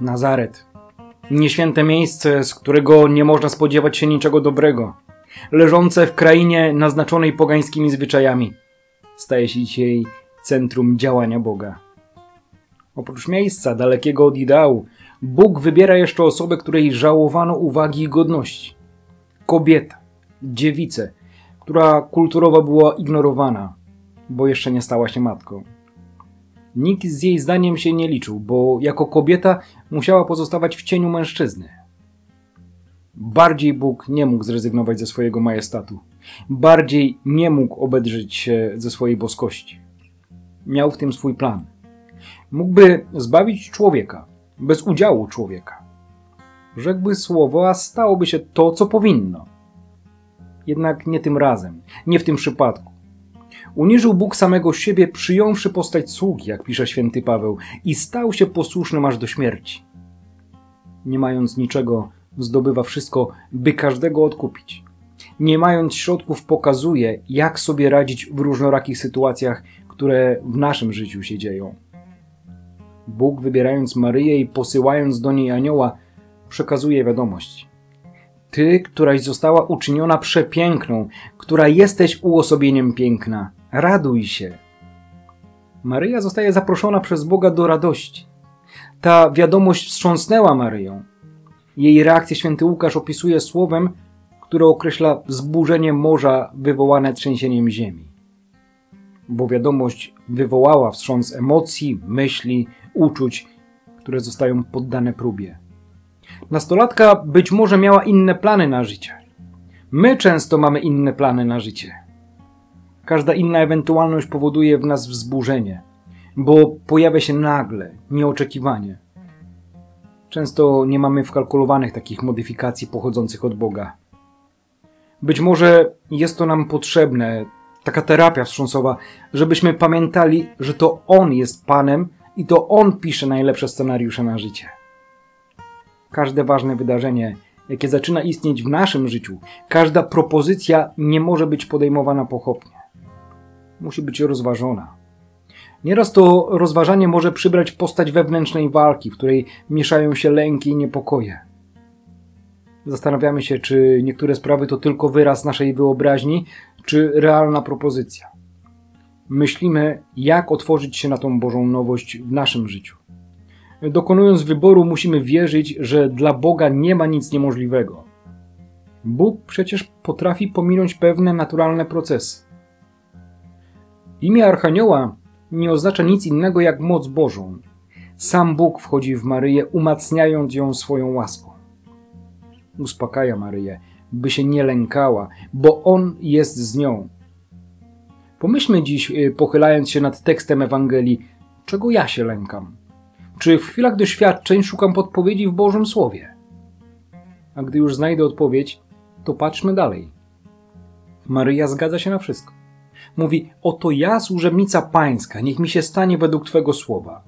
Nazaret. Nieświęte miejsce, z którego nie można spodziewać się niczego dobrego. Leżące w krainie naznaczonej pogańskimi zwyczajami. Staje się dzisiaj centrum działania Boga. Oprócz miejsca dalekiego od ideału, Bóg wybiera jeszcze osobę, której żałowano uwagi i godności. Kobietę, dziewicę, która kulturowo była ignorowana, bo jeszcze nie stała się matką. Nikt z jej zdaniem się nie liczył, bo jako kobieta musiała pozostawać w cieniu mężczyzny. Bardziej Bóg nie mógł zrezygnować ze swojego majestatu. Bardziej nie mógł obedrzeć się ze swojej boskości. Miał w tym swój plan. Mógłby zbawić człowieka, bez udziału człowieka. Rzekłby słowo, a stałoby się to, co powinno. Jednak nie tym razem, nie w tym przypadku. Uniżył Bóg samego siebie, przyjąwszy postać sługi, jak pisze święty Paweł, i stał się posłusznym aż do śmierci. Nie mając niczego, zdobywa wszystko, by każdego odkupić. Nie mając środków, pokazuje, jak sobie radzić w różnorakich sytuacjach, które w naszym życiu się dzieją. Bóg, wybierając Maryję i posyłając do niej anioła, przekazuje wiadomość. Ty, któraś została uczyniona przepiękną, która jesteś uosobieniem piękna, raduj się. Maryja zostaje zaproszona przez Boga do radości. Ta wiadomość wstrząsnęła Maryją. Jej reakcję święty Łukasz opisuje słowem, które określa wzburzenie morza wywołane trzęsieniem ziemi. Bo wiadomość wywołała wstrząs emocji, myśli, uczuć, które zostają poddane próbie. Nastolatka być może miała inne plany na życie. My często mamy inne plany na życie. Każda inna ewentualność powoduje w nas wzburzenie, bo pojawia się nagle, nieoczekiwanie. Często nie mamy wkalkulowanych takich modyfikacji pochodzących od Boga. Być może jest to nam potrzebne, taka terapia wstrząsowa, żebyśmy pamiętali, że to On jest Panem i to On pisze najlepsze scenariusze na życie. Każde ważne wydarzenie, jakie zaczyna istnieć w naszym życiu, każda propozycja nie może być podejmowana pochopnie. Musi być rozważona. Nieraz to rozważanie może przybrać postać wewnętrznej walki, w której mieszają się lęki i niepokoje. Zastanawiamy się, czy niektóre sprawy to tylko wyraz naszej wyobraźni, czy realna propozycja. Myślimy, jak otworzyć się na tą Bożą nowość w naszym życiu. Dokonując wyboru, musimy wierzyć, że dla Boga nie ma nic niemożliwego. Bóg przecież potrafi pominąć pewne naturalne procesy. Imię Archanioła nie oznacza nic innego jak moc Bożą. Sam Bóg wchodzi w Maryję, umacniając ją swoją łaską. Uspokaja Maryję, by się nie lękała, bo On jest z nią. Pomyślmy dziś, pochylając się nad tekstem Ewangelii, czego ja się lękam? Czy w chwilach doświadczeń szukam podpowiedzi w Bożym Słowie? A gdy już znajdę odpowiedź, to patrzmy dalej. Maryja zgadza się na wszystko. Mówi, oto ja, służebnica Pańska, niech mi się stanie według Twego Słowa.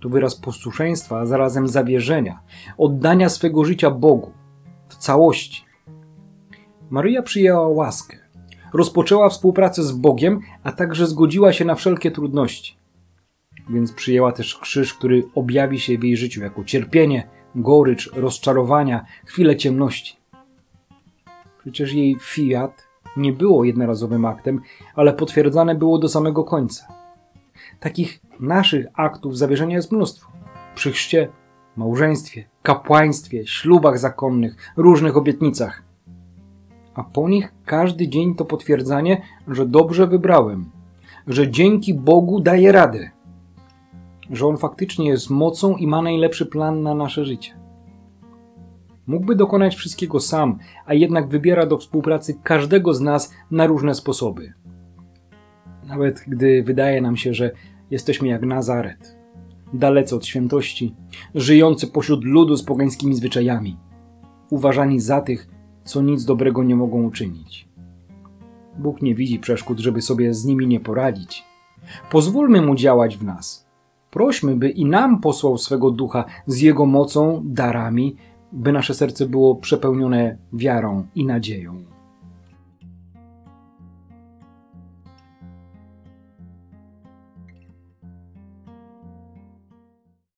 To wyraz posłuszeństwa, a zarazem zawierzenia, oddania swego życia Bogu w całości. Maryja przyjęła łaskę, rozpoczęła współpracę z Bogiem, a także zgodziła się na wszelkie trudności. Więc przyjęła też krzyż, który objawi się w jej życiu jako cierpienie, gorycz, rozczarowania, chwile ciemności. Przecież jej fiat nie było jednorazowym aktem, ale potwierdzane było do samego końca. Takich naszych aktów zawierzenia jest mnóstwo. Przy chrzcie, małżeństwie, kapłaństwie, ślubach zakonnych, różnych obietnicach. A po nich każdy dzień to potwierdzanie, że dobrze wybrałem, że dzięki Bogu daję radę. Że On faktycznie jest mocą i ma najlepszy plan na nasze życie. Mógłby dokonać wszystkiego sam, a jednak wybiera do współpracy każdego z nas na różne sposoby. Nawet gdy wydaje nam się, że jesteśmy jak Nazaret, dalece od świętości, żyjący pośród ludu z pogańskimi zwyczajami, uważani za tych, co nic dobrego nie mogą uczynić. Bóg nie widzi przeszkód, żeby sobie z nimi nie poradzić. Pozwólmy Mu działać w nas. Prośmy, by i nam posłał swego Ducha z Jego mocą, darami, by nasze serce było przepełnione wiarą i nadzieją.